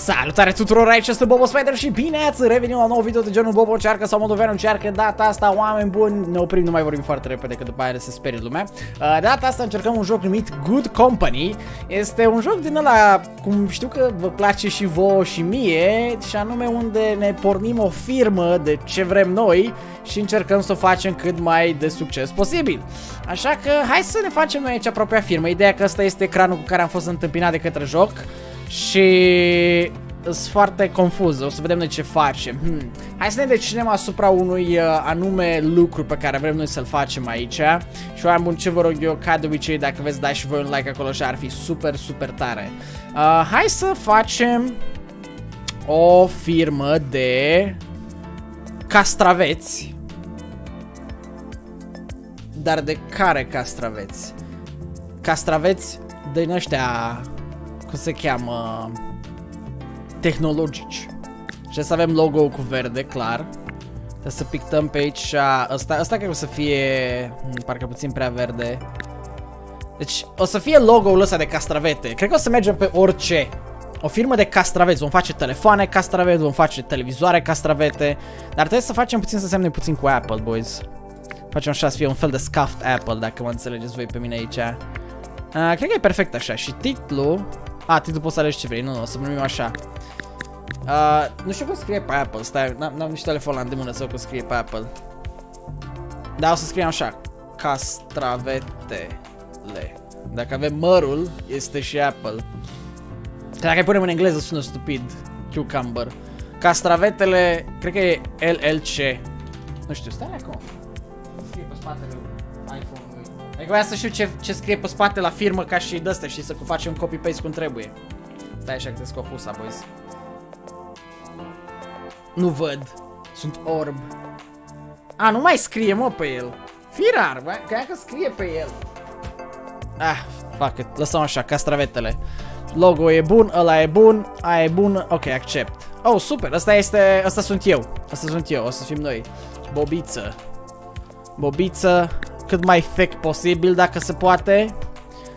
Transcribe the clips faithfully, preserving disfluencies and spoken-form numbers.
Salutare tuturor, aici este Bobo Spider și bine ați revenit la un nou video de genul Bobo încearcă sau Moldoveanu încearcă. Data asta, oameni buni, ne oprim, nu mai vorbim foarte repede că după aia se sperie lumea. Data asta încercăm un joc numit Good Company. Este un joc din ăla, cum știu că vă place și vouă și mie, și anume unde ne pornim o firmă de ce vrem noi și încercăm să o facem cât mai de succes posibil. Așa că hai să ne facem noi aici propria firmă. Ideea că ăsta este ecranul cu care am fost întâmpinat de către joc. Și sunt foarte confuz, o să vedem noi ce facem. hmm. Hai să ne decinem asupra unui uh, anume lucru pe care vrem noi să-l facem aici. Și oameni buni, ce vă rog eu, ca de obicei, dacă veți da și voi un like acolo și ar fi super, super tare. uh, Hai să facem o firmă de castraveți. Dar de care castraveți? Castraveți din ăștia... cum se cheamă, tehnologici. Și să avem logo cu verde, clar. Trebuie să pictăm pe aici. Asta, asta cred că o să fie parcă puțin prea verde. Deci o să fie logo-ul ăsta de castravete. Cred că o să mergem pe orice. O firmă de castraveți, vom face telefoane castraveți, vom face televizoare castravete. Dar trebuie să facem puțin, să semne puțin cu Apple, boys. Facem așa să fie un fel de scuffed Apple, dacă mă înțelegeți voi pe mine aici. A, cred că e perfect așa. Și titlul... A, titlul poți să alegi ce vrei, nu, nu, o să numim așa. uh, Nu știu cum scrie pe Apple, stai, n-am nici telefon la îndemână să văd cum scrie pe Apple. Da, o să scriem așa, castravetele. Dacă avem mărul, este și Apple. Dacă îi punem în engleză sună stupid, cucumber. Castravetele, cred că e L L C. Nu știu, stai acum. Scrie pe spatele iPhone. Adică voia să știu ce, ce scrie pe spate la firmă ca și de-astea, și să facem copy-paste cum trebuie. Stai așa că te scop husa, boys. Nu văd. Sunt orb. A, nu mai scrie, mă, pe el. Firar, bă, că aia că scrie pe el. Ah, fuck it. Lăsăm așa, castravetele. Logo e bun, ăla e bun, aia e bun, ok, accept. Oh, super, asta este, asta sunt eu. Asta sunt eu, o să fim noi. Bobiță. Bobiță. Cât mai fake posibil, dacă se poate.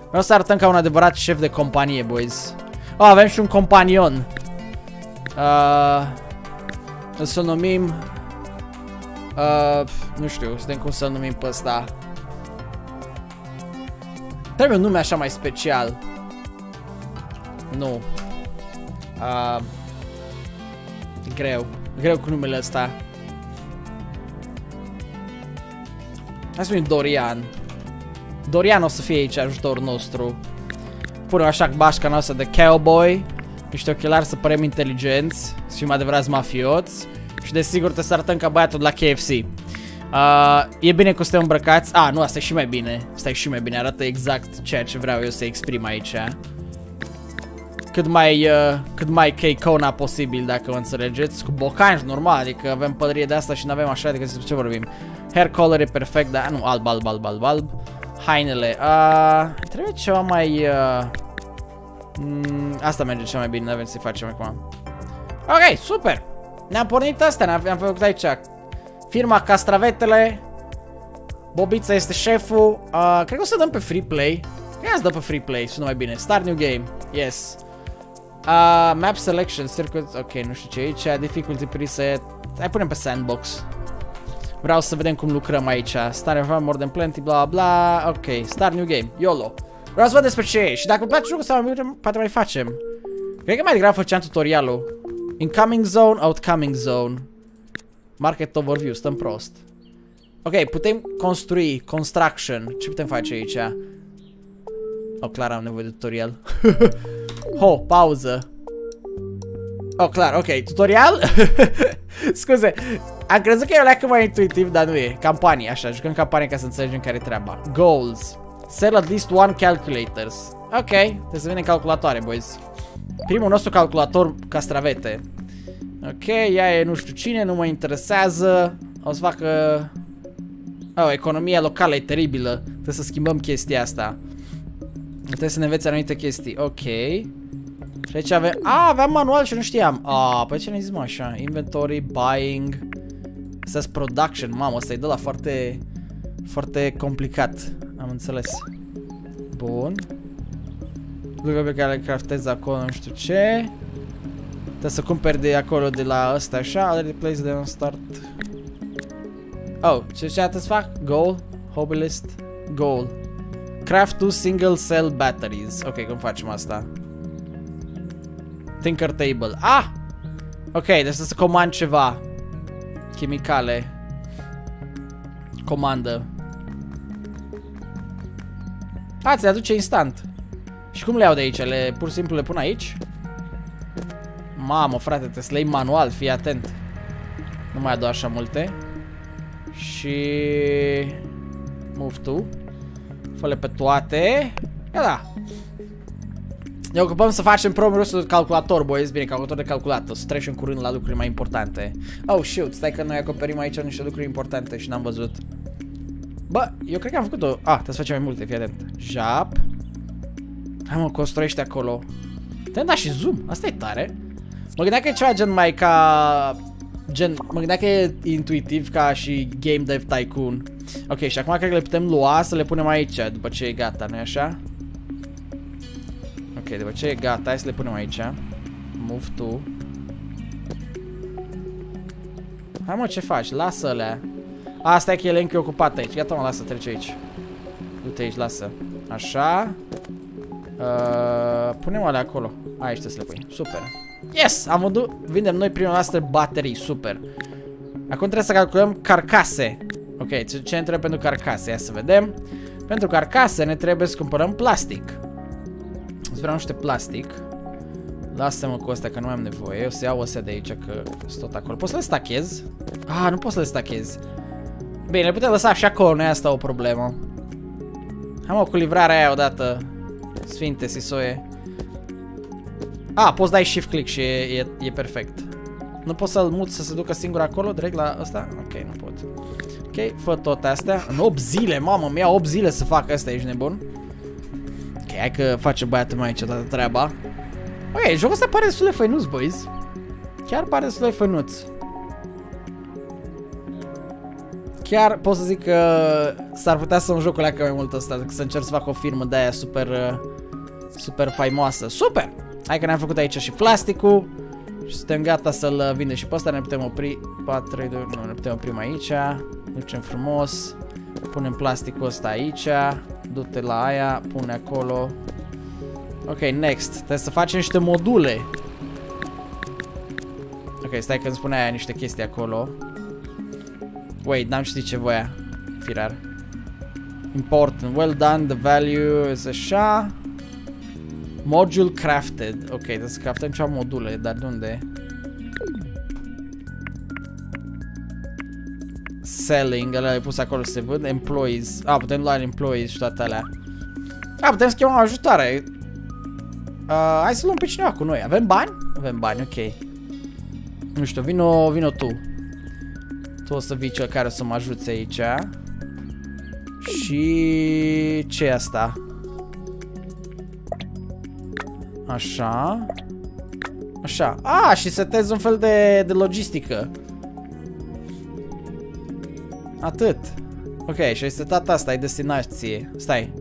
Vreau să arătăm ca un adevărat șef de companie, boys. Oh, avem și un companion. uh, Îl să numim uh, nu știu, suntem cum să numim pe ăsta. Trebuie un nume așa mai special. Nu uh, Greu Greu cu numele ăsta. Hai să-mi Dorian. Dorian o să fie aici ajutorul nostru. Punem așa bașca noastră de cowboy. Niște ochelari să părem inteligenți, să fim adevărați mafioți. Și desigur trebuie să arătăm ca băiatul de la K F C. uh, E bine că suntem îmbrăcați. A, ah, nu, asta e și mai bine. Asta e și mai bine, arată exact ceea ce vreau eu să exprim aici. Cât mai, uh, cât mai K-Kona posibil, dacă mă înțelegeți. Cu bocanj, normal, adică avem pălărie de asta și nu avem așa, adică despre ce vorbim. Hair color e perfect, dar nu, alb, alb, alb, alb, alb. Hainele, uh, trebuie ceva mai... Uh, m, asta merge cel mai bine, n-avem să-i facem acum. Ok, super! Ne-am pornit astea, ne-am făcut aici firma castravetele. Bobița este șeful. uh, Cred că o să dăm pe free play. Ia să dăm pe free play, sună mai bine. Start new game, yes. uh, Map selection, circuit, ok, nu știu ce aici. Difficulty preset, hai punem pe sandbox. Vreau să vedem cum lucrăm aici. Start more than plenty, bla bla. Ok, start new game, YOLO. Vreau să văd despre ce e și dacă îmi place jocul sau mai poate mai facem. Cred că mai degrabă făceam tutorialul. Incoming zone, outcoming zone. Market overview, stăm prost. Ok, putem construi, construction. Ce putem face aici? Oh, clar am nevoie de tutorial. Ho, pauză. Oh, clar, ok, tutorial? Scuze, am crezut că e o leacă mai intuitiv, dar nu e. Campanie, așa, jucăm campanie ca să înțelegem care e treaba. Goals. Sell at least one calculators. Ok, trebuie să venim calculatoare, boys. Primul nostru calculator castravete. Ok, ea e nu știu cine, nu mă interesează. O să facă... Oh, economia locală e teribilă. Trebuie să schimbăm chestia asta. Trebuie să ne înveți anumite chestii, ok. Și aici avem... A, aveam manual și nu știam. A, păi ce ne-ai zis, mă, așa? Inventory, buying. Asta e production, mamă, ăsta-i de la foarte... foarte complicat. Am înțeles. Bun. Lucrurile pe care le craftez acolo, nu știu ce. Trebuie să cumperi de acolo, de la ăsta, așa, replace de un start. Oh, ce ce atât fac? Goal, hobbyist, goal. Craft two single cell batteries. Ok, cum facem asta? Tinker table. Ah! Ok, deci trebuie să comand ceva. Chimicale. Comandă. A, ți le aduce instant. Și cum le iau de aici? Le, pur și simplu le pun aici? Mamă, frate, trebuie să le iei manual, fii atent. Nu mai adu așa multe. Și... move tu. Fă-le pe toate. Ia da. Ne ocupăm să facem propriul calculator, boys. Bine, calculator de calculat. O să trecem curând la lucruri mai importante. Oh, shoot, stai că noi acoperim aici niște lucruri importante și n-am văzut. Bă, eu cred că am făcut-o. Ah, trebuie să facem mai multe, fii atent. Jap. Hai mă, construiește acolo. Te-am dat și zoom, asta e tare. Mă gândeam că e ceva gen mai ca... gen, mă gândeam că e intuitiv ca și Game Dev Tycoon. Ok, și acum cred că le putem lua să le punem aici după ce e gata, nu-i așa? Ok, după ce e gata, hai să le punem aici. Move tu. Hai mă, ce faci? Lasă-le. Asta e că el e încă ocupat aici. Gata mă, lasă, trece aici. Du-te aici, lasă. Așa. Uh, punem alea acolo. Aici trebuie să le pui. Super. Yes! Am vândut. Vindem noi prima noastră baterii. Super. Acum trebuie să calculăm carcase. Ok, ce ne trebuie pentru carcase? Ia să vedem. Pentru carcase ne trebuie să cumpărăm plastic. Îți vreau niște plastic. Lasă-mă cu astea că nu mai am nevoie. Eu să iau astea de aici că sunt tot acolo. Poți să le stachez? Ah, nu poți să le stachez. Bine, le putem lăsa așa acolo. Nu e asta o problemă. Hai mă, cu livrarea aia odată. Sfinte, sisoie. A, poți dai shift click și e, e, e perfect. Nu poți să-l mut să se ducă singur acolo, direct la ăsta? Ok, nu pot. Ok, fă toate astea. În opt zile, mamă, mi-a opt zile să fac asta, ești nebun? Ok, hai că face băiatul mai aici toată treaba. Ok, jocul ăsta pare destul de făinuț, boys. Chiar pare destul de făinuț. Chiar pot să zic că s-ar putea să-mi joc leacă mai mult ăsta, să încerc să fac o firmă de aia super, super faimoasă. Super! Hai că ne-am făcut aici și plasticul și suntem gata să-l vindem și pe ăsta. Ne putem opri, patru, trei, doi, nu, ne putem opri aici. Ducem frumos, punem plasticul ăsta aici, du-te la aia, pune acolo. Ok, next, trebuie să facem niște module. Ok, stai că îmi spune aia niște chestii acolo. Wait, n-am citit ce voia. Firar. Important, well done, the value is așa. Module crafted. Ok, trebuie să craftăm ceva module, dar de unde? Selling, alea le-ai pus acolo să se vând. Employees, a, ah, putem lua employees și toate alea. A, ah, putem să chemăm ajutare. uh, Hai să luăm pe cineva cu noi, avem bani? Avem bani, ok. Nu știu, vino, vino tu. Tu o să vii cel care o să mă ajute aici. Și ce e asta? Așa. Așa. Ah, și setez un fel de, de logistică. Atât. Ok, și ai setat asta, ai destinație. Stai.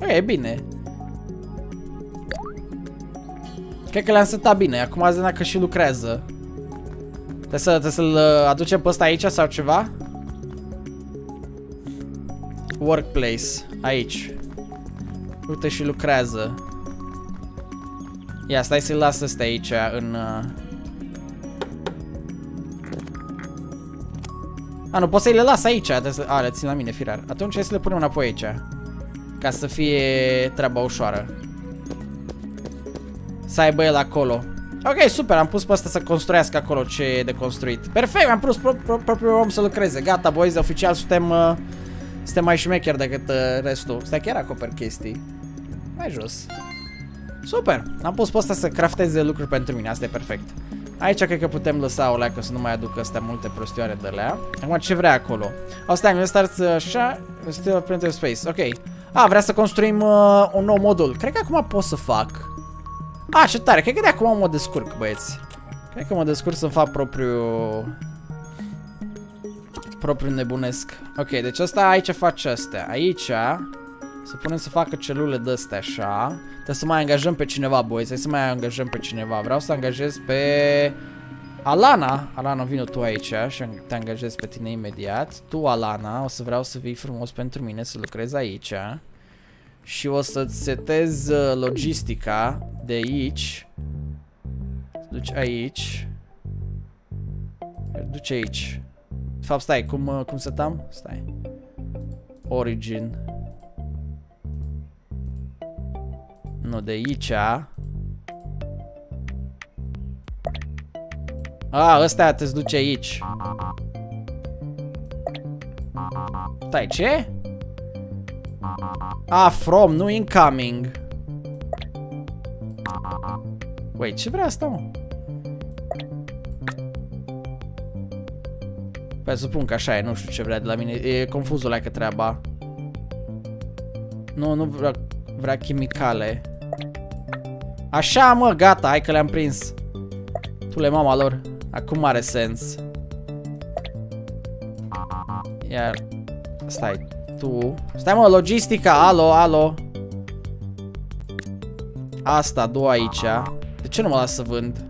Ok, e bine. Cred că le-am setat bine. Acum azi că și lucrează. Trebuie să, trebuie să-l aducem pe ăsta aici sau ceva? Workplace. Aici. Uite și lucrează. Ia, stai să-l las ăsta aici în... A, nu pot să-i le las aici. Să... A, le țin la mine, firar. Atunci hai să le punem înapoi aici. Ca să fie treaba ușoară. Să aibă el acolo. Ok, super, am pus pe asta să construiască acolo ce e de construit. Perfect, am pus propriul pro, pro, om să lucreze. Gata, boys, oficial suntem, uh, suntem mai șmecheri decât uh, restul. Stai, chiar acoper chestii. Mai jos. Super, am pus pe asta să crafteze lucruri pentru mine, asta e perfect. Aici cred că putem lăsa o leacă să nu mai aducă astea multe prostioare de alea. Acum ce vrea acolo? O, stai, nu starți așa, still printer space, ok. A, vrea să construim uh, un nou modul. Cred că acum pot să fac. A, ce tare, cred că de acum mă descurc, băieți. Cred că mă descurc să-mi fac propriu propriu nebunesc. Ok, deci asta aici face astea. Aici să punem să facă celule de astea așa. Trebuie să mai angajăm pe cineva, boys. Hai să mai angajăm pe cineva. Vreau să angajez pe Alana. Alana, vino tu aici și te angajez pe tine imediat. Tu, Alana, o să vreau să vii frumos pentru mine, să lucrezi aici. Și o să-ți setez logistica de aici. Duci aici. Duci aici. De fapt, stai, cum, cum setam? Stai. Origin. Nu, de aici. A, ăsta te-ți duce aici. Stai, ce? A, from, nu incoming. Wait, ce vrea asta, mă? Păi să pun că așa e, nu știu ce vrea de la mine. E confuzul ăla că treaba. Nu, nu vrea, vrea chimicale. Așa, mă, gata, hai că le-am prins. Tu le mama lor. Acum are sens. Iar stai, tu. Stai, mă, logistica, alo, alo. Asta, două aici. De ce nu mă las să vând?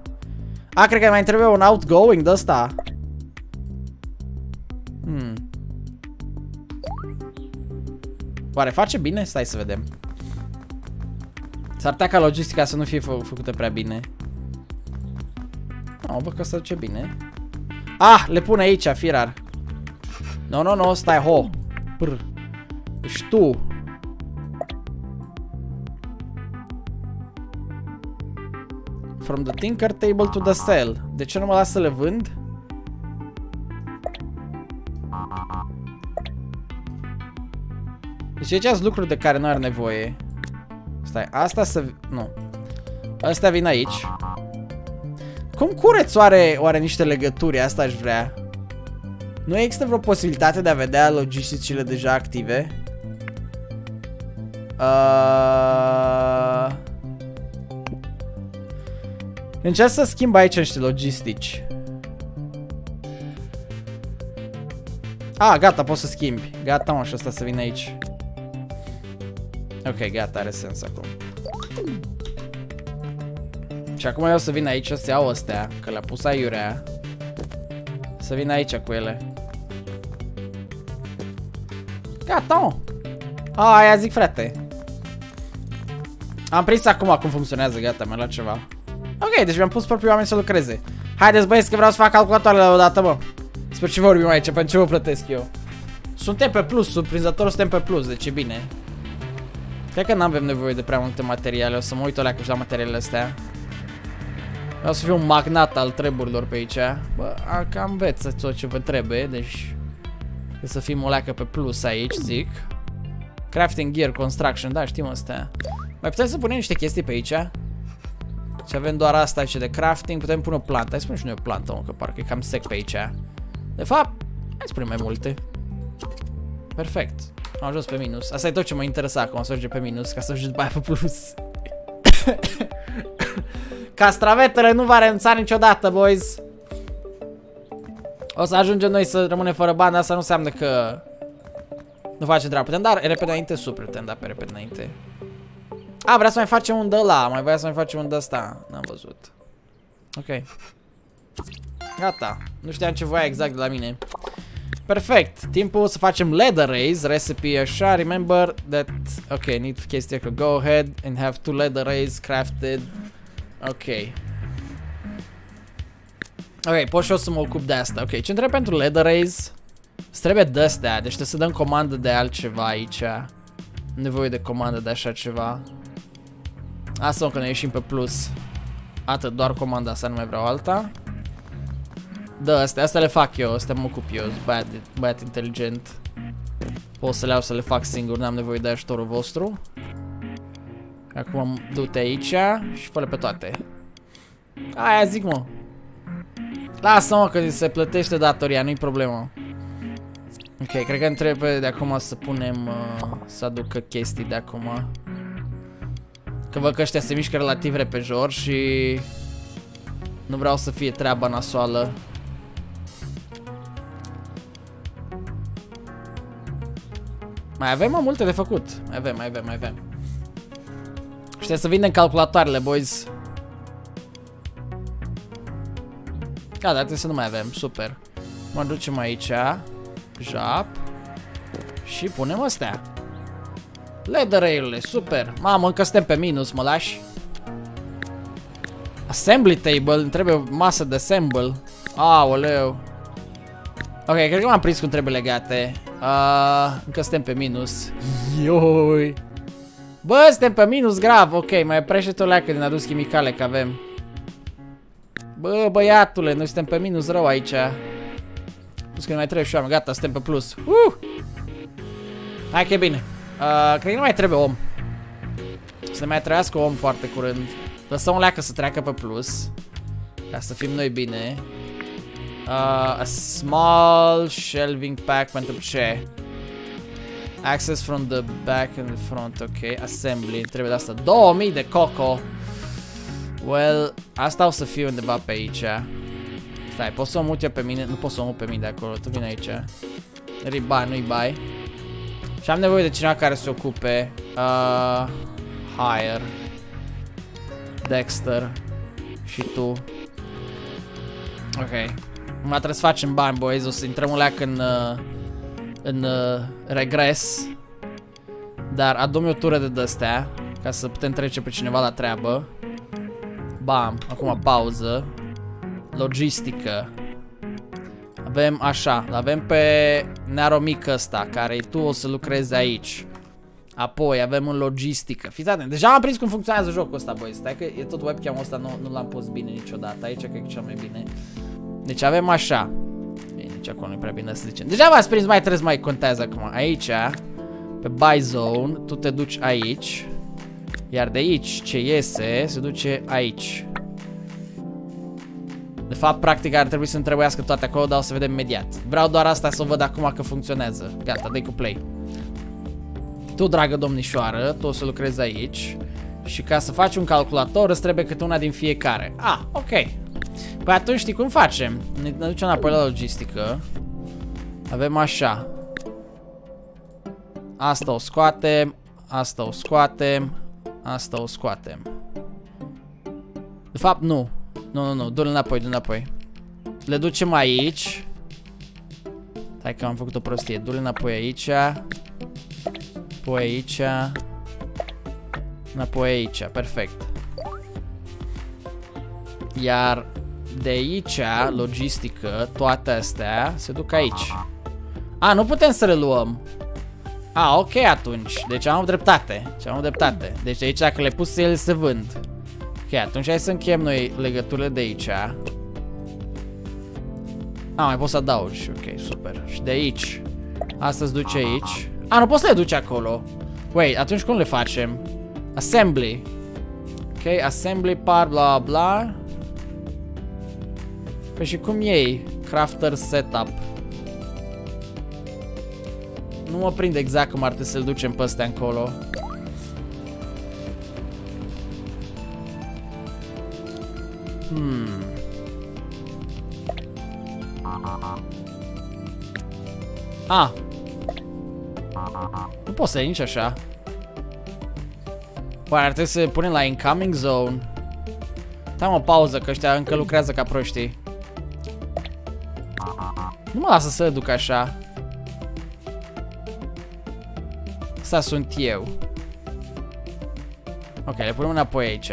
A, cred că mai trebuie un outgoing de ăsta. Hmm. Oare face bine? Stai să vedem. S-ar putea ca logistica să nu fie fă făcută prea bine. Nu, văd că se duce bine. Ah, le pune aici, firar. Nu, nu, nu, stai, ho. Prr. Ești tu. From the tinker table to the cell. De ce nu mă las să le vând? Deci aici sunt lucruri de care nu are nevoie. Stai, asta să... nu. Astea vin aici. Cum cureți oare, oare niște legături? Asta aș vrea. Nu există vreo posibilitate de a vedea logisticile deja active? Uh... Încerc să schimb aici niște logistici. Ah, gata, poți să schimbi. Gata, mă, și asta să vină aici. Ok, gata, are sens acum. Și acum eu o să vin aici să iau astea, că le-a pus aiurea. Să vin aici cu ele. Gata, mă. A, aia zic, frate. Am prins acum cum funcționează, gata, mi-a luat ceva. Ok, deci mi-am pus proprii oameni să lucreze. Haideți, băieți, că vreau să fac calculatoarele odată, mă. Despre ce vorbim aici, pentru ce vă plătesc eu. Suntem pe plus, surprinzător, suntem pe plus, deci e bine. Cred că n-avem nevoie de prea multe materiale, o să mă uit alea și la materialele astea. Vreau să fiu un magnat al treburilor pe aici. Bă, cam veți tot ce vă trebuie, deci... trebuie să fim o leacă pe plus aici, zic. Crafting gear, construction, da, știm astea. Mai putem să punem niște chestii pe aici? Și avem doar asta aici de crafting, putem pune o plantă. Hai să punem și noi o plantă, mă, că parcă e cam sec pe aici. De fapt, hai să punem mai multe. Perfect. Am ajuns pe minus. Asta e tot ce mă interesa acum, să ajungem pe minus, ca să ajungem după aia pe plus. Castravetele nu va renunța niciodată, boys. O să ajungem noi să rămânem fără bani, asta nu înseamnă că nu facem treabă. Putem da repede înainte sub, putem da pe repede înainte. A, vrea să mai facem un de ăla, mai voia să mai facem un de ăsta. N-am văzut. Ok. Gata. Nu știam ce voia exact de la mine. Perfect. Timpul să facem ladder raise. Recipe așa. Remember that... ok, need chestia că go ahead and have two ladder raise crafted. Ok. Ok, pot și eu să mă ocup de asta. Ok, ce trebuie pentru ladder raise? Îți trebuie de-astea, deci trebuie să dăm comandă de altceva aici. Nevoie de comandă de așa ceva. Asta încă ne ieșim pe plus. Atât, doar comanda asta, nu mai vreau alta. Da, astea, astea le fac eu, astea mă ocup eu, băiat, băiat inteligent. Pot să le iau să le fac singur, n-am nevoie de ajutorul vostru. Acum du-te aici și fă-le pe toate. Aia zic, mă. Lasă-mă că se plătește datoria, nu-i problemă. Ok, cred că trebuie de acum să punem, uh, să aducă chestii de acum. Că văd că ăștia se mișcă relativ repejor și... nu vreau să fie treaba nasoală. Mai avem mai multe de făcut. Mai avem, mai avem, mai avem. Și trebuie să vindem calculatoarele, boys. Da, dar trebuie să nu mai avem, super. Mă ducem aici. Jap. Și punem astea. Leather rail-urile, super. Mamă, încă suntem pe minus, mă lași. Assembly table, îmi trebuie masă de assemble. Aoleu. Ok, cred că m-am prins cum trebuie legate. uh, Încă suntem pe minus. Ioi. Bă, suntem pe minus grav, ok, mai prește tu leacă din adus chimicale că avem. Bă, băiatule, noi suntem pe minus rău aici. Plus că nu mai trebuie și oameni, gata, suntem pe plus. uh! Hai că e bine. uh, Cred că nu mai trebuie om. Să ne mai trăiască om foarte curând. Lăsăm o leacă să treacă pe plus, ca să fim noi bine. Uh, a small shelving pack pentru ce? Access from the back and front, ok. Assembly, trebuie de asta. două mii de coco. Well, asta o să fiu undeva pe aici. Stai, pot să o mut eu pe mine? Nu pot să o mut pe mine de acolo, tu vine aici. Ribai, nu-i bai. Și am nevoie de cineva care se ocupe. uh, Hire Dexter. Și tu. Ok, acum trebuie să facem bani, boys, o să intrăm un leac în, uh, în uh, regres. Dar adu-mi o tură de d-astea, ca să putem trece pe cineva la treabă. Bam, acum pauză. Logistică. Avem așa, avem pe nearomic ăsta, care tu o să lucrezi aici. Apoi avem un logistică. Fiți atent, deja am prins cum funcționează jocul ăsta, boys. Stai că e tot webcam-ul ăsta, nu, nu l-am pus bine niciodată. Aici cred că e cel mai bine. Deci avem așa. Bine, nici acolo nu-i prea bine să zicem. Deja v-ați prins, mai trebuie să mai contează acum. Aici, pe buy zone, tu te duci aici. Iar de aici ce iese se duce aici. De fapt, practic ar trebui să-mi trebuiască toate acolo, dar o să vedem imediat. Vreau doar asta să o văd acum că funcționează. Gata, dai cu play. Tu, dragă domnișoară, tu o să lucrezi aici. Și ca să faci un calculator îți trebuie câte una din fiecare. Ah, ok. Păi atunci știi cum facem. Ne ducem înapoi la logistică. Avem așa. Asta o scoatem. Asta o scoatem. Asta o scoatem. De fapt, nu. Nu, nu, nu, du-le înapoi, du-le înapoi. Le ducem aici. Hai că am făcut o prostie. Du-le înapoi aici. Apoi aici. Înapoi aici, perfect. Iar de aici, logistică, toate astea se duc aici. A, nu putem să le luăm. A, ok atunci, deci am dreptate. Deci am dreptate, deci de aici dacă le pus ele se vând. Ok, atunci hai să încheiem noi legăturile de aici. A, mai pot să adaugi, ok, super. Și de aici, asta se duce aici. A, nu poți să le duci acolo. Wait, atunci cum le facem? Assembly. Ok, assembly par, bla bla. Păi și cum iei? Crafter setup. Nu mă prind exact cum ar trebui să le ducem pe astea încolo. Hmm. Ah. Nu poți să iei nici așa. Păi ar trebui să punem la incoming zone. Dăm o pauză că ăștia încă lucrează ca proștii. Nu mă lasă să le duc așa. Asta sunt eu. Ok, le punem înapoi aici.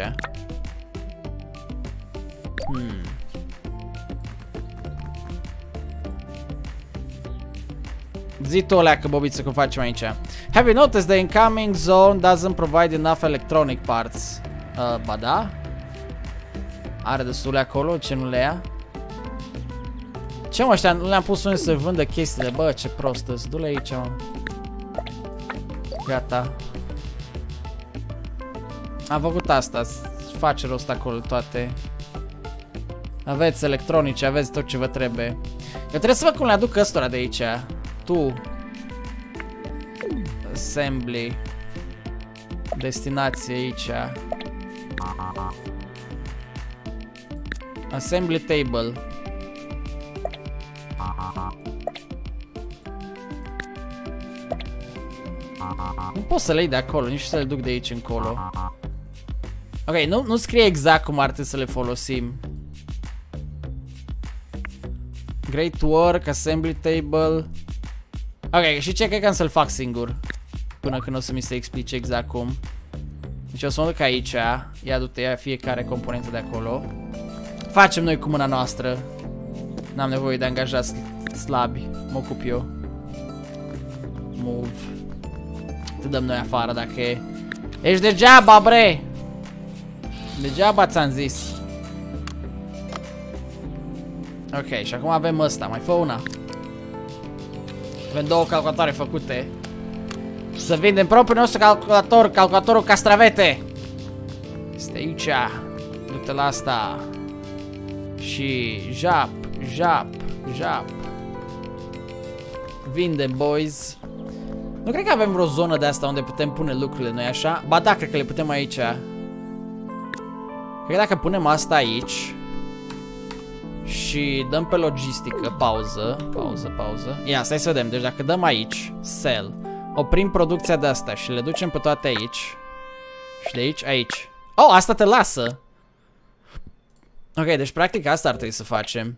Hmm. Zi tu o leacă, bobiță, cum facem aici. Have you noticed the incoming zone doesn't provide enough electronic parts? Uh, ba da? Are destule acolo, ce nu le ia? Ce mă, ăștia nu le-am pus unde să vândă chestiile, bă, ce prostă, să du-le aici, mă. Gata. Am făcut asta, face rost acolo toate. Aveți electronice, aveți tot ce vă trebuie. Eu trebuie să văd cum le aduc ăstora de aici. Tu. Assembly. Destinație aici. Assembly table. Nu pot să le iei de acolo, nici să le duc de aici încolo. Ok, nu, nu scrie exact cum ar trebui să le folosim. Great work, assembly table. Ok, și ce, cred că am să-l fac singur, până când o să mi se explice exact cum. Deci o să mă duc aici. Ia du-te, ia fiecare componentă de acolo. Facem noi cu mâna noastră. N-am nevoie de angajați slabi. Mă ocup eu. Move. Te dăm noi afară dacă e. Ești degeaba, bre! Degeaba ți-am zis. Ok, și acum avem ăsta. Mai fă una. Avem două calculatoare făcute. Să vindem propriul nostru calculator, calculatorul Castravete. Este aici. Du-te la asta. Și jap, jap, jap. Vindem, boys. Nu cred că avem vreo zonă de asta unde putem pune lucrurile noi așa. Ba da, cred că le putem aici. Cred că dacă punem asta aici și dăm pe logistică, pauză, pauză, pauză. Ia, stai să vedem. Deci dacă dăm aici, sell. Oprim producția de asta și le ducem pe toate aici. Și de aici, aici. Oh, asta te lasă. Ok, deci practic asta ar trebui să facem.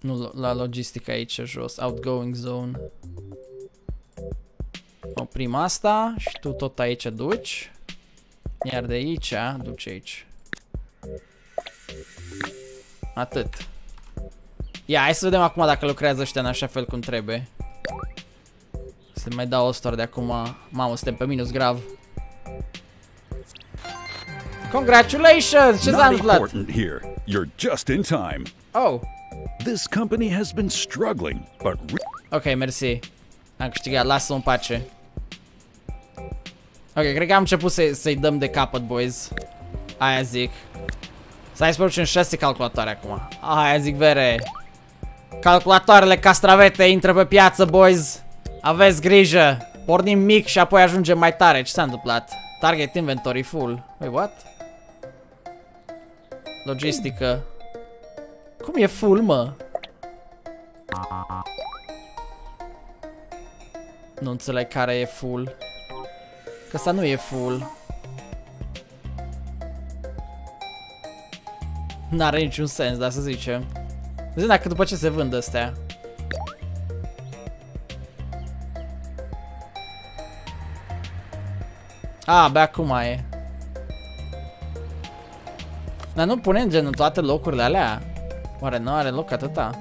Nu, la logistic aici jos. Outgoing zone. Oprim asta și tu tot aici duci. Iar de aici, duci aici. Atât. Ia, hai să vedem acum dacă lucrează ăștia în așa fel cum trebuie. Să mai dau o stoare de acum. Mamă, suntem pe minus grav. Congratulations! Ce s-a întâmplat? Oh. This company has been struggling, but... Ok, mersi. Am câștigat, lasă-o în pace. Ok, cred că am început să-i să dăm de capăt, boys. Aia zic. Să ai spus în șase calculatoare acum. Aia zic, vere. Calculatoarele Castravete intră pe piață, boys. Aveți grijă. Pornim mic și apoi ajungem mai tare. Ce s-a întâmplat? Target inventory full. Wait, what? Logistică. Cum e full, mă? Nu înțeleg care e full. Că asta nu e full. N-are niciun sens, dar să zicem. Zic dacă după ce se vând astea. A, abia acum e. Dar nu punem gen în toate locurile alea. Oare nu are loc atâta?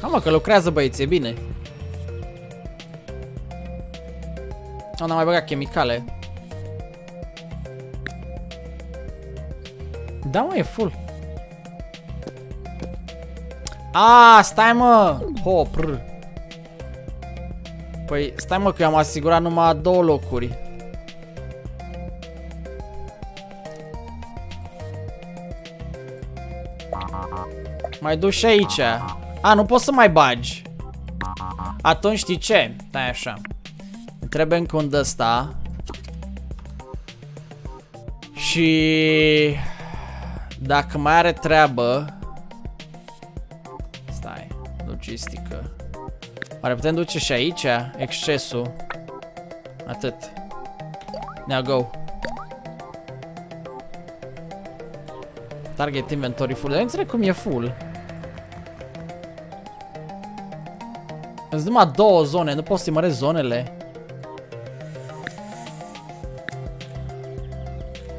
Ha, mă, că lucrează băieții, e bine. O, n-am mai băgat chimicale. Da, mă, e full. A, stai, mă. Ho, prr. Păi, stai, mă, că eu am asigurat numai două locuri. Mai duci și aici. A, nu poți să mai bagi. Atunci știi ce? Stai așa. Trebuie încă un d-asta. Și... dacă mai are treabă. Stai, logistică. Oare putem duce și aici excesul? Atât. Now go. Target inventory full. Dar nu înțeleg cum e full. Îți numai două zone, nu poți să-i măresc zonele.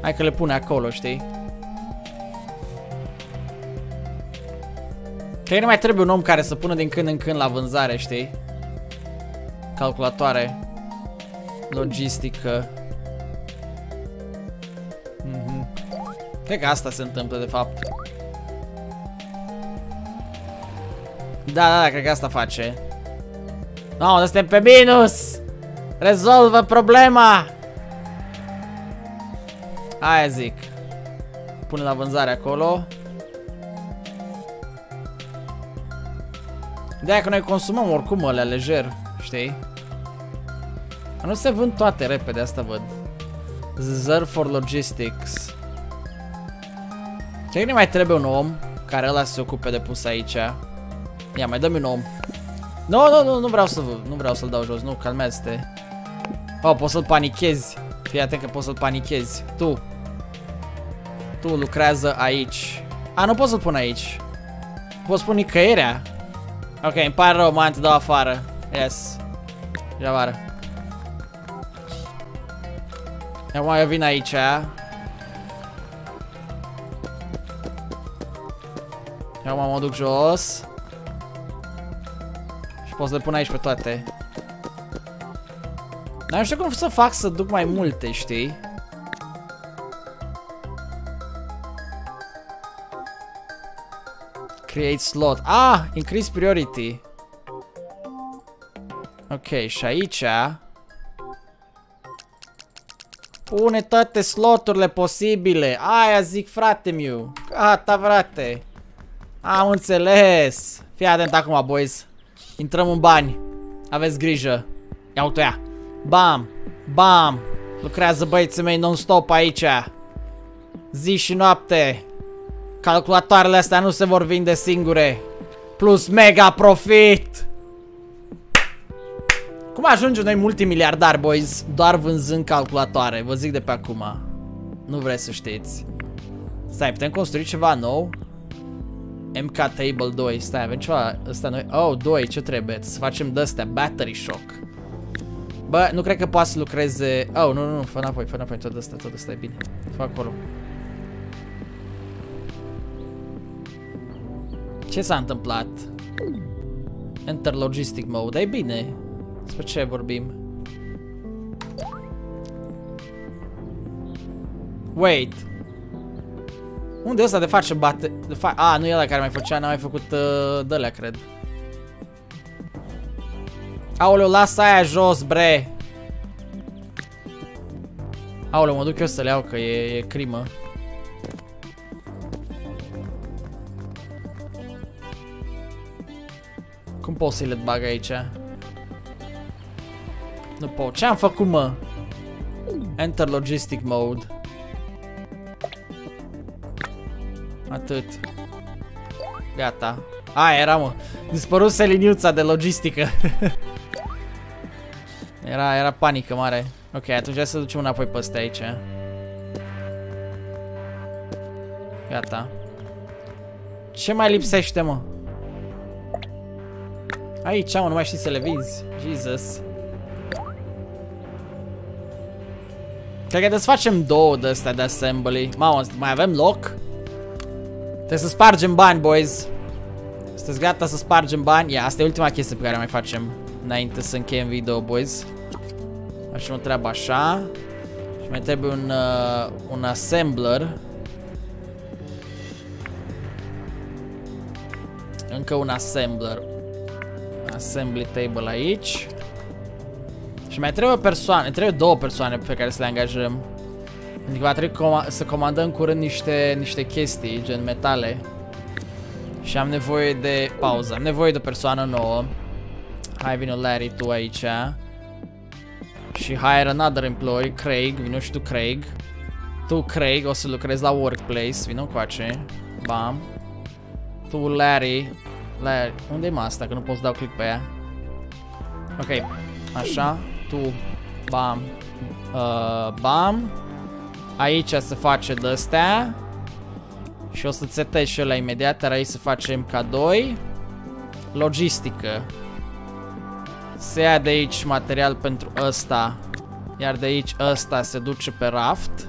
Hai că le pune acolo, știi? Că nu mai trebuie un om care să pună din când în când la vânzare, știi? Calculatoare. Logistică. Mm-hmm. Cred că asta se întâmplă, de fapt. Da, da, da, cred că asta face. No, noi suntem pe minus! Rezolvă problema! Aia zic. Pune la vânzare acolo. De-aia că noi consumăm oricum alea lejer, știi? Nu se vând toate repede, asta văd. Zero for logistics. Cred că ne mai trebuie un om care ăla se ocupe de pus aici. Ia, mai dă-mi un om. Nu, no, nu, no, nu, nu vreau să nu vreau să-l dau jos, nu, calmează-te. Oh, poți să-l panichezi. Fii atent că poți să-l panichezi. Tu. Tu lucrează aici. A, nu pot să-l pun aici. Pot să pun nicăierea. Ok, îmi pare rău, man, te dau afară. Yes. Javară. Acum eu vin aici. Acum mă duc jos. Și pot să le pun aici pe toate. Dar nu știu cum să fac să duc mai multe, știi? Create slot. Ah! Increase priority. Ok, și aici pune toate sloturile posibile. Aia zic, frate miu. Gata, frate. Am înțeles. Fii atent acum, boys. Intrăm în bani. Aveți grijă. Ia uite ea. Bam, bam. Lucrează băieții mei non-stop aici. Zi și noapte. Calculatoarele astea nu se vor vinde singure. Plus mega profit. Cum ajungem noi multimiliardari, boys? Doar vânzând calculatoare. Vă zic de pe acum. Nu vreți să știți. Stai, putem construi ceva nou? M K Table doi. Stai, avem ceva ăsta noi. Oh, doi, ce trebuie? Să facem de-astea. Battery shock. Bă, nu cred că poate să lucreze. Oh, nu, nu, nu, fă înapoi, fă înapoi. Tot ăsta, tot ăsta e bine. Fă acolo. Ce s-a întâmplat? Enter logistic mode. E bine. Despre ce vorbim? Wait. Unde ăsta de face bate? De fa A, nu e ăla care mai făcea, n-a mai făcut uh, de-alea, cred. Aoleu, lasă aia jos, bre. Aoleu, mă duc eu să le iau, că e, e crimă. Cum pot să-i le bag aici? Nu pot. Ce-am făcut, mă? Enter logistic mode. Atât. Gata. A, era, mă. Dispăruse liniuța de logistică. era, era panică mare. Ok, atunci hai să ducem înapoi pe astea aici. Gata. Ce mai lipsește, mă? Aici, mă, nu mai știi să le vinzi. Jesus. Cred că desfacem două de astea de assembly. Mamă, mai avem loc? Trebuie să spargem bani, boys. Sunteți gata să spargem bani? Ia, asta e ultima chestie pe care o mai facem înainte să încheiem video, boys. Facem o treabă așa. Și mai trebuie un, uh, un assembler. Încă un assembler. Assembly table aici. Și mai trebuie o persoană, trebuie două persoane pe care să le angajăm. Adică va trebui com să comandăm curând niște, niște chestii, gen metale. Și am nevoie de pauză, am nevoie de o persoană nouă. Hai, vino Larry tu aici. Și hire another employee, Craig, vino și tu Craig. Tu Craig, o să lucrezi la workplace, vino coace. Bam. Tu Larry, Larry. Unde-i asta? Că nu pot să dau click pe ea. Ok, așa. Tu, bam, uh, bam. Aici se face de-astea. Și o să setez și ăla imediat. Dar aici să facem M K doi. Logistică. Se ia de aici material pentru ăsta. Iar de aici ăsta se duce pe raft.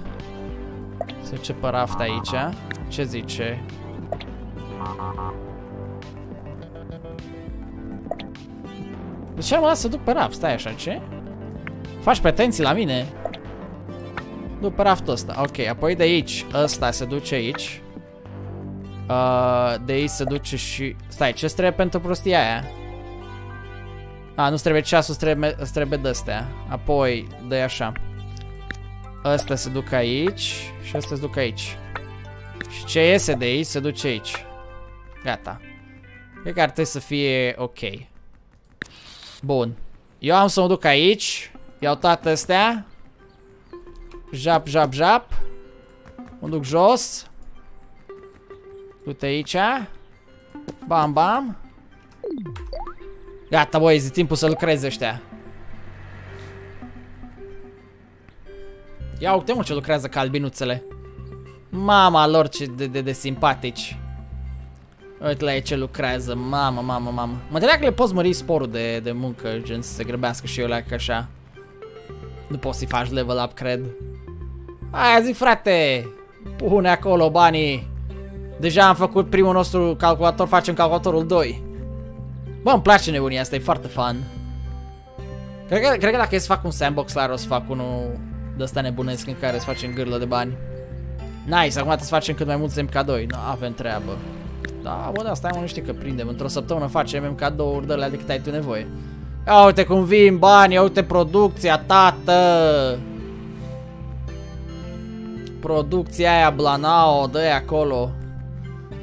Se duce pe raft aici. Ce zice? De ce am lăsat să duc pe raft? Stai așa, ce? Faci pretenții la mine? Duc pe raftul ăsta. Ok, apoi de aici ăsta se duce aici. Uh, de aici se duce și... Stai, ce trebuie pentru prostia aia? A, nu trebuie ceasul, trebuie, trebuie de-astea. Apoi, dă-i așa. Ăsta se duc aici. Și ăsta se duc aici. Și ce iese de aici se duce aici. Gata. Cred că ar trebui să fie ok. Bun. Eu am să mă duc aici. Iau toate astea. Jap, jap, jap. Mă duc jos. Du-te aici. Bam, bam. Gata, băieți, e timpul să lucreze ăștia. Ia uite, mă, ce lucrează ca albinuțele. Mama lor, ce de, de, de simpatici. Uite la ei ce lucrează, mamă, mamă, mamă. Mă întreb că le poți mări sporul de, de muncă, gen să se grăbească și eu la că așa. Nu poți să-i faci level up, cred. Aia zi, frate! Pune acolo banii. Deja am făcut primul nostru calculator, facem calculatorul doi. Bă, îmi place nebunia asta, e foarte fun. Cred că, cred că dacă e să fac un sandbox, la o să fac unul de ăsta nebunesc în care să facem gârlă de bani. Nice, acum să facem cât mai mulți M K doi, nu avem treabă. Da, bă, da, stai mă, nu știu că prindem, într-o săptămână facem M K două-uri de alea de cât ai tu nevoie. Ia uite cum vin bani, ia uite producția, tată! Producția aia blanao, dă-i acolo.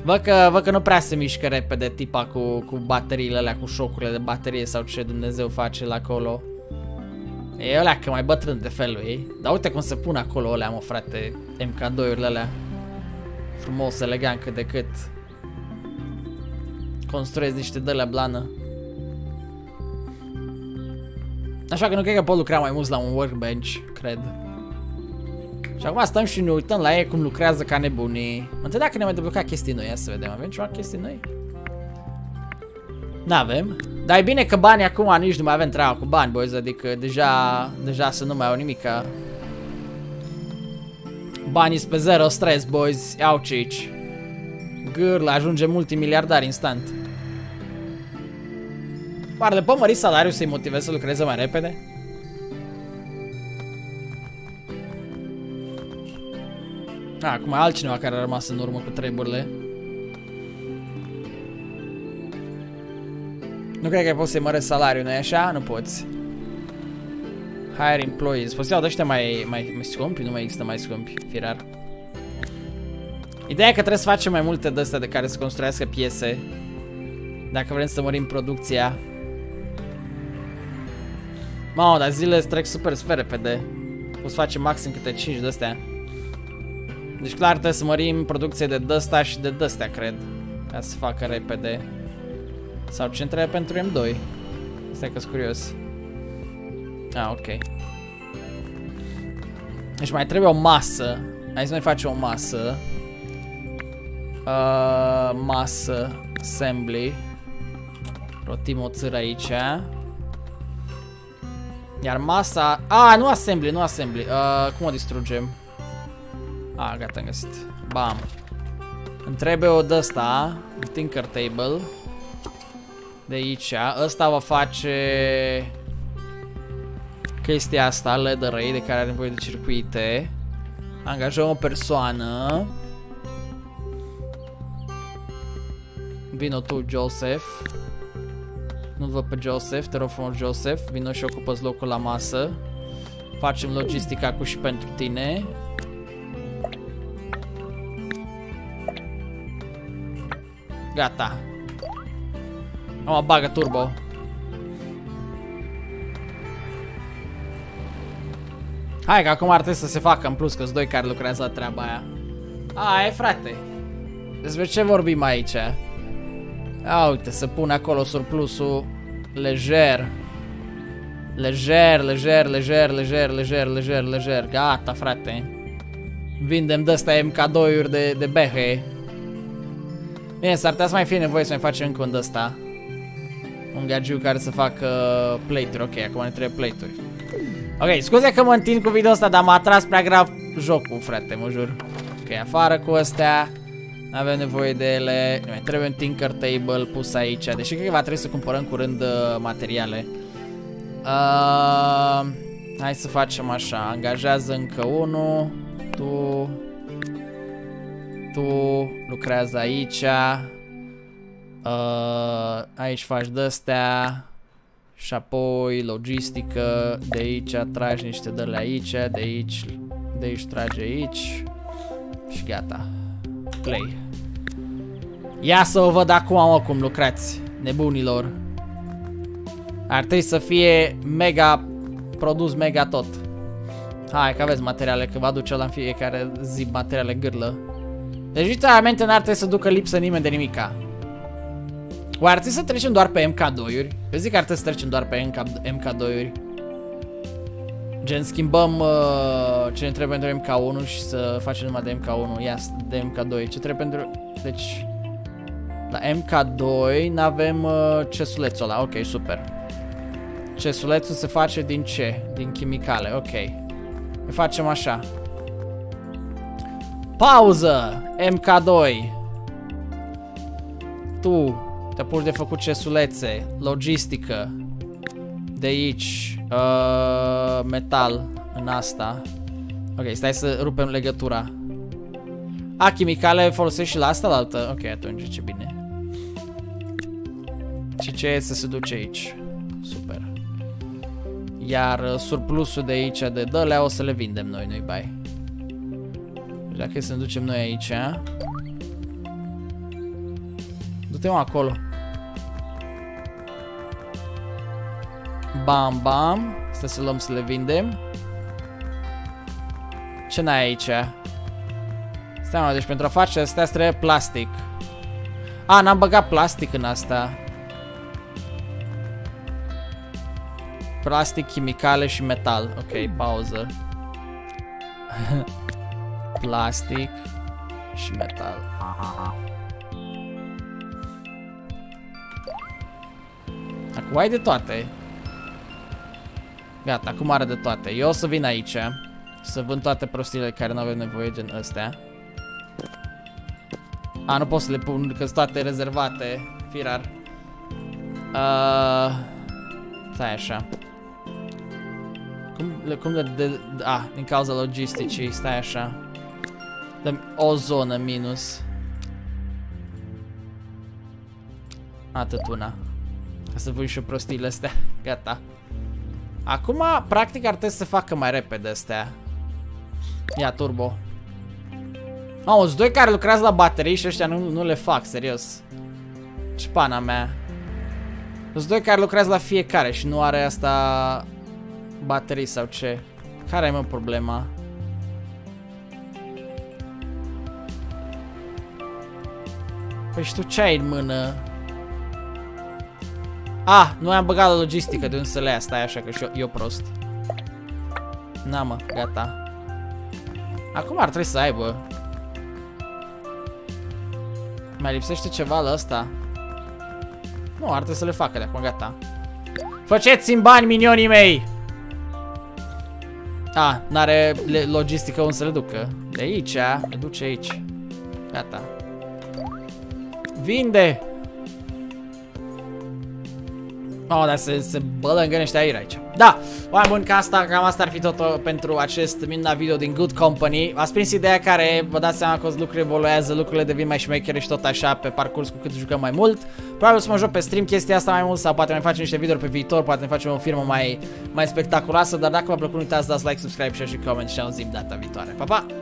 Văd că, văd că nu prea se mișcă repede tipa cu, cu bateriile alea, cu șocurile de baterie sau ce Dumnezeu face la acolo. E alea că mai bătrân de felul ei. Dar uite cum se pun acolo alea, mă, frate, M K doi-urile alea. Frumos, elegant cât de cât. Construiesc niște de alea blană. Așa că nu cred că pot lucra mai mult la un workbench, cred. Și acum stăm și ne uităm la ei cum lucrează ca nebunii. Mă întreb dacă ne mai deblocat chestii noi, ia să vedem, avem ceva chestii noi? N-avem. Dar e bine că banii acum nici nu mai avem treaba cu bani, boys, adică deja, deja să nu mai au nimica. Banii sunt pe zero stres, boys, iau cici. Gârlă, ajunge multimiliardar instant. Oare le pot mări salariul să-i motivez să lucreze mai repede? A, acum altcineva care a rămas în urmă cu treburile. Nu cred că poți să-i măresc salariul, nu-i așa? Nu poți. Hire employees. Poți să iau de ăștia mai, mai, mai scumpi? Nu mai există mai scumpi, firar. Ideea e că trebuie să facem mai multe de astea de care să construiască piese. Dacă vrem să mărim producția. Mamă, dar zilele trec super super repede. Poți să facem maxim câte cinci de astea. Deci clar trebuie să mărim producție de dăsta și de dăstea, cred. Ca să facă repede. Sau ce trebuie pentru M doi. Stai că-s curios. Ah, ok. Deci mai trebuie o masă. Hai să mai facem o masă. Uh, masă. Assembly. Rotim o țâră aici. Iar masa... Ah, nu assembly, nu assembly. Uh, cum o distrugem? Ah, gata, am găsit. Bam. Îmi trebuie o d-asta. Tinker Table. De aici. Ăsta va face... chestia asta, L E D array, de care are nevoie de circuite. Angajăm o persoană. Vino tu, Joseph. Nu văd pe Joseph, te rog frumos, Joseph. Vino și ocupă-ți locul la masă. Facem logistica cu și pentru tine. Gata. Am o bagă turbo. Hai că acum ar trebui să se facă în plus că-s doi care lucrează la treaba aia. Ai, frate. Despre ce vorbim aici? A, uite, să pun acolo surplusul lejer. Lejer, lejer, lejer, lejer, lejer, lejer, lejer. Gata, frate. Vindem de-astea M K doi-uri de, de behe. Bine, s-ar putea să mai fie nevoie să mai facem încă un de-asta. Un gagiu care să facă plate-uri. Ok, acum ne trebuie plate-uri. Ok, scuze că mă întind cu video ăsta, dar m-a atras prea grav jocul, frate, mă jur. Ok, afară cu astea. N-avem nevoie de ele. Ne mai trebuie un Tinker Table pus aici. Deși cred că va trebui să cumpărăm curând uh, materiale. uh, Hai să facem așa. Angajează încă unul. Tu Tu lucrează aici. uh, Aici faci d-astea. Și apoi logistică. De aici tragi niște d-ale aici. De aici De aici tragi aici. Și gata. Play. Ia să o văd acum, mă, cum lucrați, nebunilor. Ar trebui să fie mega produs, mega tot. Hai că aveți materiale, că vă aduce la fiecare zi materiale gârlă. Deci literalmente n-ar trebui să ducă lipsă nimeni de nimica. Oare ar trebui să trecem doar pe M K doi-uri? Eu zic că ar trebui să trecem doar pe M K doi-uri. Gen, schimbăm uh, ce ne trebuie pentru M K unu și să facem numai de M K unu. Ia, de M K doi. Ce trebuie pentru... Deci... La M K doi n-avem uh, cesulețul ăla. Ok, super. Cesulețul se face din ce? Din chimicale, ok. Ne facem așa. Pauză! M K doi. Tu te apuci de făcut cesulețe. Logistică. De aici uh, metal în asta. Ok, stai să rupem legătura. A, chimicale folosești și la asta, la altă? Ok, atunci ce bine. Și ce este să se duce aici? Super. Iar surplusul de aici, de dălea, o să le vindem noi, nu-i bai. Dacă e să ne ducem noi aici, a? Du-te mă acolo. Bam, bam. Stai să luăm să le vindem. Ce n-ai aici? Stai mă, deci pentru a face astea trebuie plastic. A, n-am băgat plastic în asta. Plastic, chimicale și metal. Ok, pauză. Plastic și metal. Acum ai de toate. Gata, acum are de toate. Eu o să vin aici să vând toate prostiile care nu avem nevoie, gen astea. A, nu pot să le pun, că sunt toate rezervate. Firar. uh, Stai așa. Cum le... Cum le de, de, a, din cauza logisticii, stai așa. Dăm o zonă minus. Atât una. Ca să vând și prostiile astea. Gata. Acum, practic, ar trebui să facă mai repede astea. Ia, turbo. Auzi, doi care lucrează la baterii și ăștia nu, nu le fac, serios. Ce pana mea. Sunt doi care lucrează la fiecare și nu are asta baterii sau ce. Care-i mă problema? Păi și tu ce ai în mână? Ah, nu am băgat la logistică, de unde să le ia, stai așa că și eu, eu prost. Na mă, gata. Acum ar trebui să aibă. Mai lipsește ceva la ăsta? Nu, ar trebui să le facă de acum, gata. Faceți-mi bani, minionii mei! A, n-are logistică unde să le ducă. De aici, le duce aici. Gata. Vinde! Oh, dar se, se bălângănește aer aici. Da, oameni buni, ca asta, cam asta ar fi tot pentru acest minunat video din Good Company. Ați prins ideea care vă dați seama că lucrurile evoluează, lucrurile devin mai șmechere și tot așa pe parcurs cu cât jucăm mai mult. Probabil să mă joc pe stream chestia asta mai mult sau poate mai facem niște videouri pe viitor, poate ne facem o firmă mai, mai spectaculoasă, dar dacă v-a plăcut, nu uitați să dați like, subscribe, share și comment și ne auzim data viitoare. Pa, pa!